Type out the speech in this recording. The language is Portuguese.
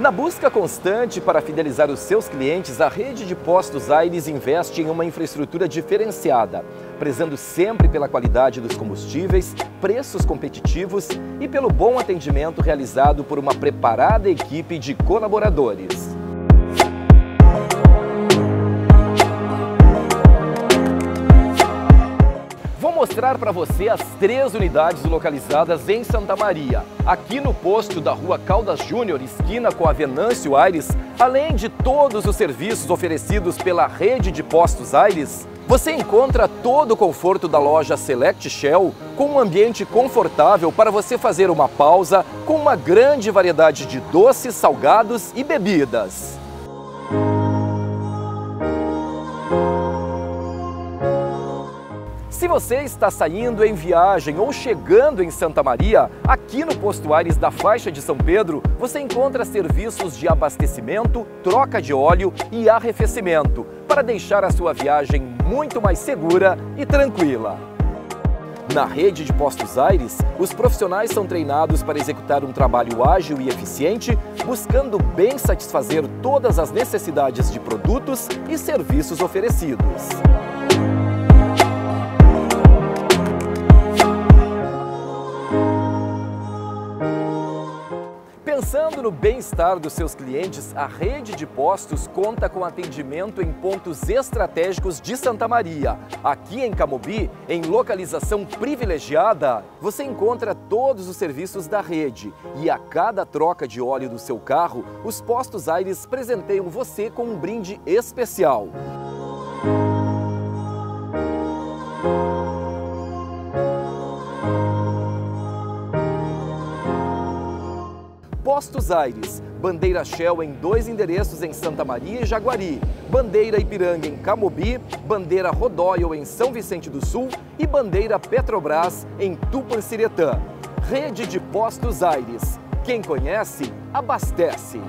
Na busca constante para fidelizar os seus clientes, a Rede de Postos Aires investe em uma infraestrutura diferenciada, prezando sempre pela qualidade dos combustíveis, preços competitivos e pelo bom atendimento realizado por uma preparada equipe de colaboradores. Vou mostrar para você as 3 unidades localizadas em Santa Maria. Aqui no posto da Rua Caldas Júnior, esquina com a Venâncio Aires, além de todos os serviços oferecidos pela Rede de Postos Aires, você encontra todo o conforto da loja Select Shell, com um ambiente confortável para você fazer uma pausa, com uma grande variedade de doces, salgados e bebidas. Se você está saindo em viagem ou chegando em Santa Maria, aqui no Posto Aires da Faixa de São Pedro, você encontra serviços de abastecimento, troca de óleo e arrefecimento, para deixar a sua viagem muito mais segura e tranquila. Na Rede de Postos Aires, os profissionais são treinados para executar um trabalho ágil e eficiente, buscando bem satisfazer todas as necessidades de produtos e serviços oferecidos. Pensando no bem-estar dos seus clientes, a Rede de Postos conta com atendimento em pontos estratégicos de Santa Maria. Aqui em Camobi, em localização privilegiada, você encontra todos os serviços da rede. E a cada troca de óleo do seu carro, os Postos Aires presenteiam você com um brinde especial. Postos Aires, Bandeira Shell em 2 endereços em Santa Maria e Jaguari, Bandeira Ipiranga em Camobi, Bandeira Rodóio em São Vicente do Sul e Bandeira Petrobras em Tupanciretã. Rede de Postos Aires. Quem conhece, abastece.